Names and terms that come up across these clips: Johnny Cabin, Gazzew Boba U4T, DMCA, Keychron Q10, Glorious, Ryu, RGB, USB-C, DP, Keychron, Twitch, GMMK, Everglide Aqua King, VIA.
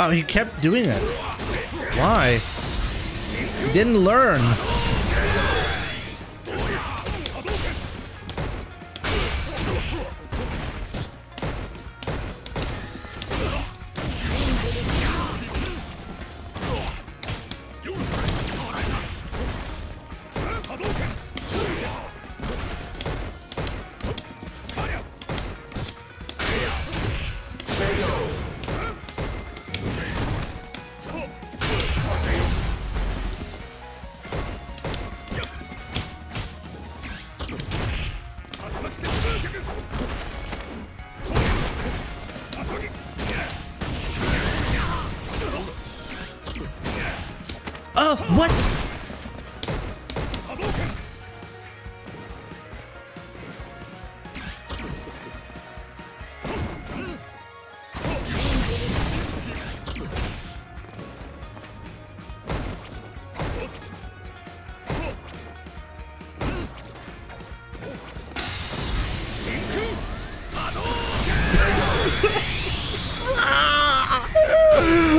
Wow, he kept doing it. Why? He didn't learn. What?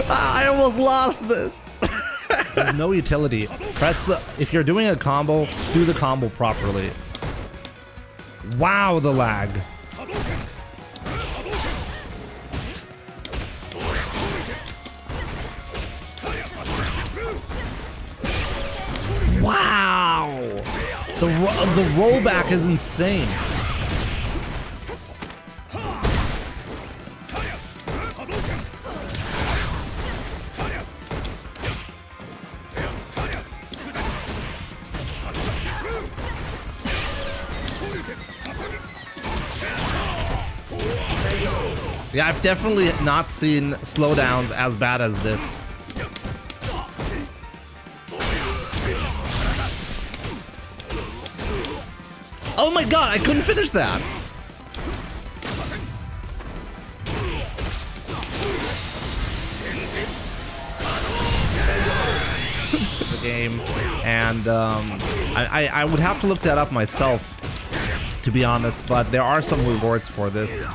I almost lost this. There's no utility. Press if you're doing a combo, do the combo properly. Wow, the lag. Wow! The rollback is insane. Yeah, I've definitely not seen slowdowns as bad as this. Oh my god, I couldn't finish that! The game, and I would have to look that up myself, to be honest, but there are some rewards for this.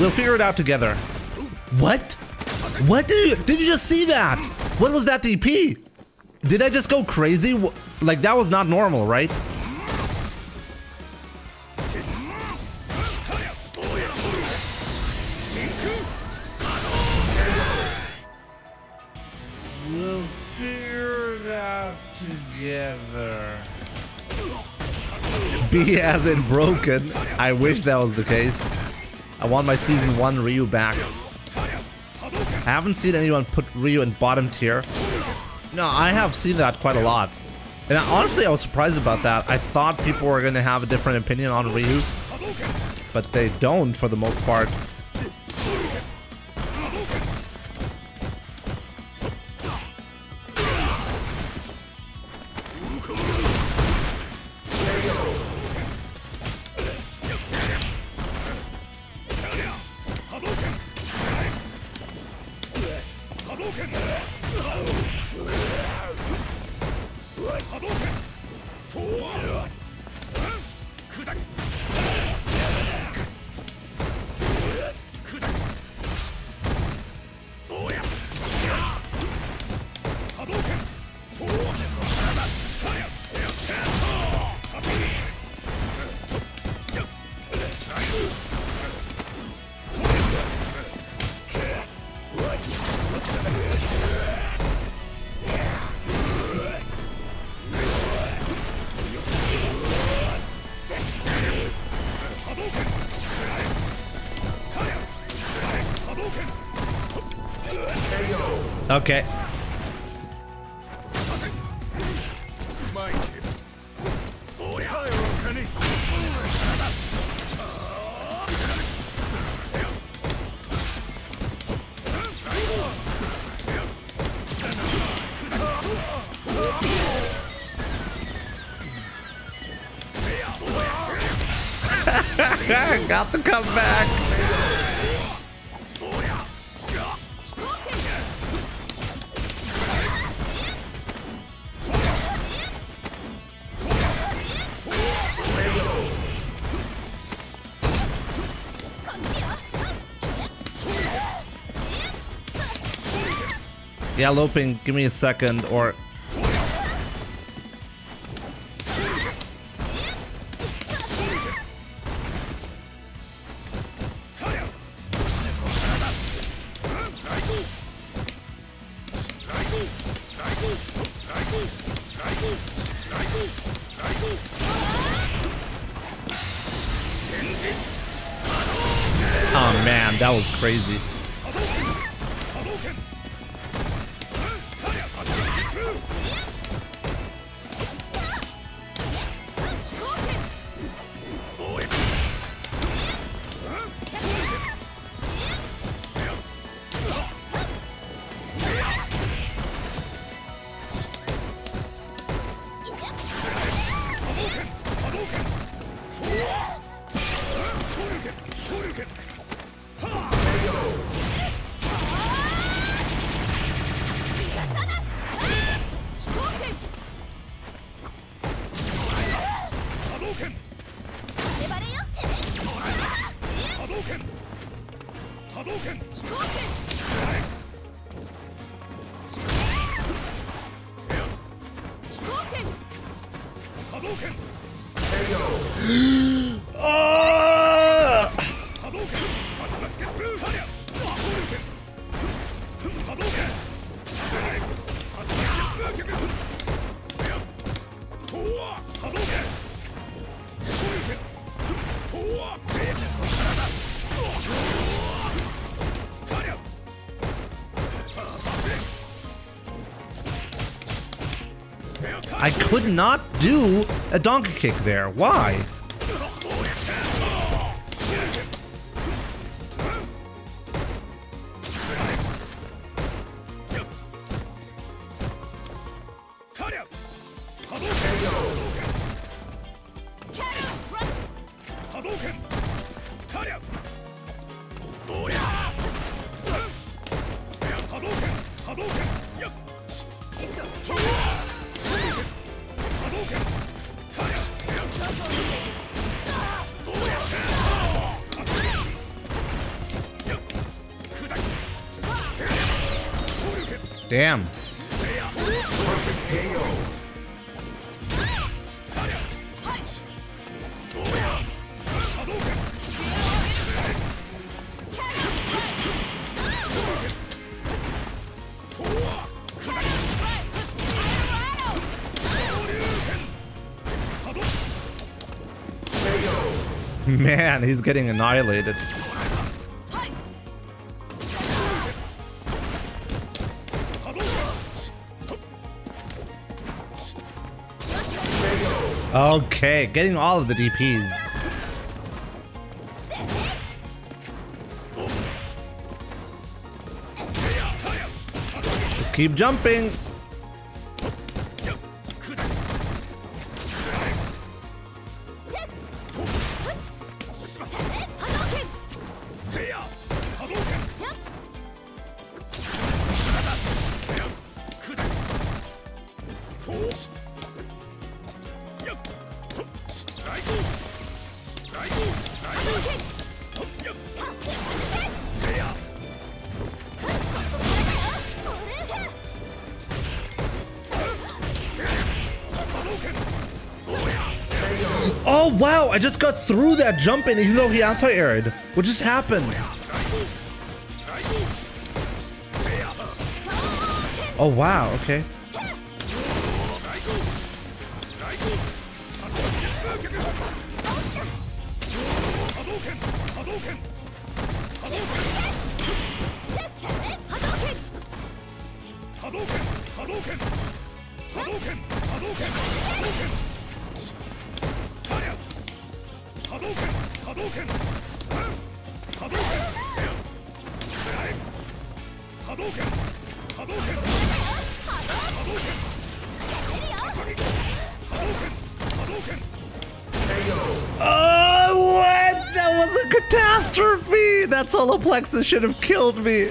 We'll figure it out together. What? What did you just see that? What was that DP? Did I just go crazy? Like, that was not normal, right? We'll figure it out together. B as in broken. I wish that was the case. I want my Season 1 Ryu back. I haven't seen anyone put Ryu in bottom tier. No, I have seen that quite a lot. And honestly, I was surprised about that. I thought people were going to have a different opinion on Ryu. But they don't, for the most part. Okay. Got the comeback. Yeah, Loping, give me a second, or... Oh man, that was crazy. I could not do a donkey kick there. Why? Damn. Man, he's getting annihilated. Okay, getting all of the DPs. Just keep jumping. Oh wow, I just got through that jumping even though he anti-aired. What just happened? Oh wow, okay. Oh, what? That was a catastrophe! That Soloplexus should have killed me.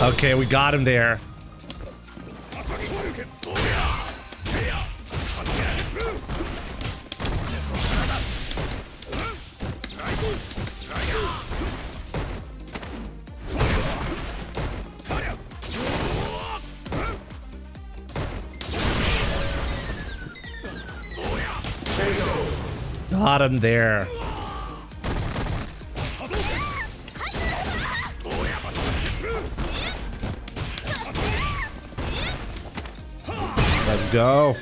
Okay, we got him there. Got him there. Let's go.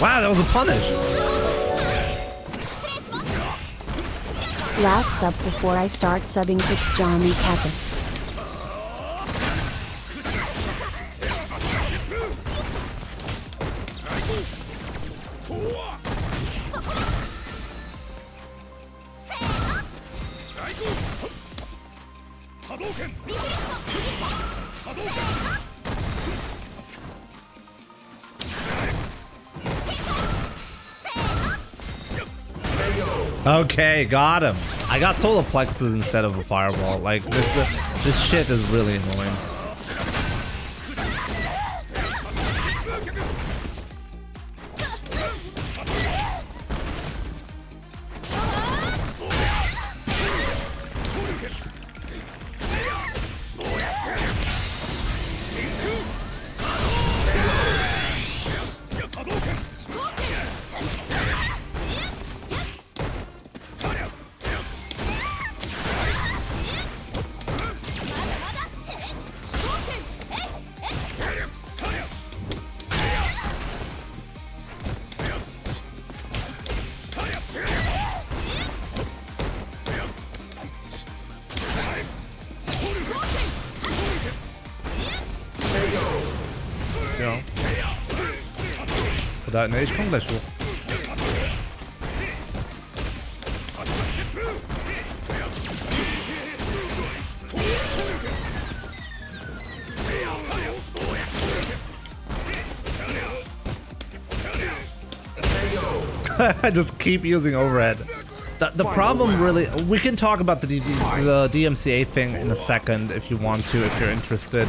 Wow, that was a punish. Last sub before I start subbing to Johnny Cabin. Okay, got him. I got solar plexus instead of a fireball. Like this shit is really annoying. Nee, ich komme gleich hoch. I just keep using overhead. The problem really... We can talk about the DMCA thing in a second if you want to, if you're interested.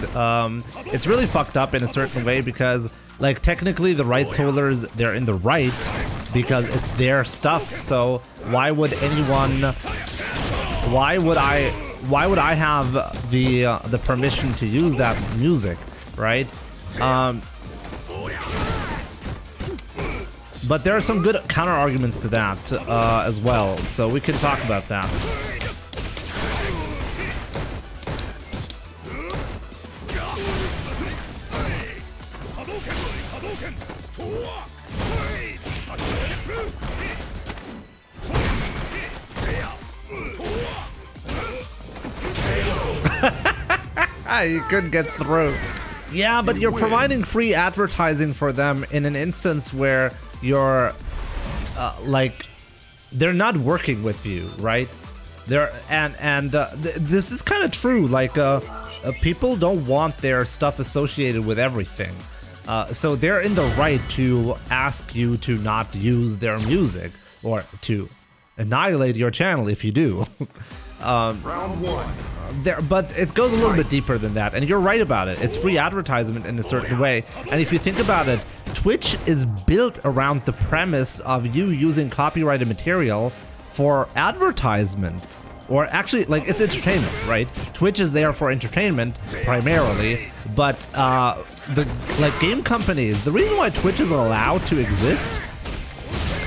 It's really fucked up in a certain way because... Like, technically, the rights holders, they're in the right because it's their stuff, so why would anyone... Why would I have the permission to use that music, right? But there are some good counter-arguments to that as well, so we can talk about that. You could get through. Yeah, but you're providing free advertising for them in an instance where you're like they're not working with you, right? They're and this is kind of true. Like people don't want their stuff associated with everything. So they're in the right to ask you to not use their music or to annihilate your channel if you do. Round one. But it goes a little bit deeper than that, and you're right about it. It's free advertisement in a certain way, and if you think about it, Twitch is built around the premise of you using copyrighted material for advertisement, or actually, like, it's entertainment, right? Twitch is there for entertainment primarily, but like game companies, the reason why Twitch is allowed to exist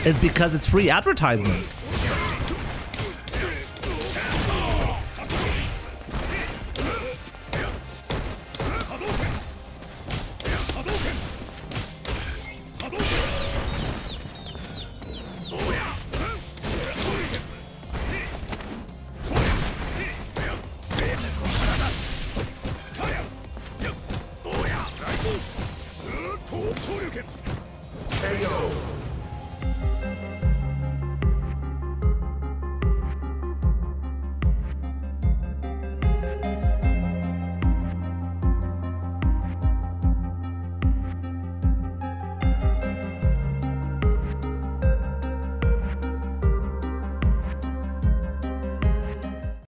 is because it's free advertisement.